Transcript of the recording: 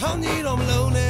I need 'em lonely.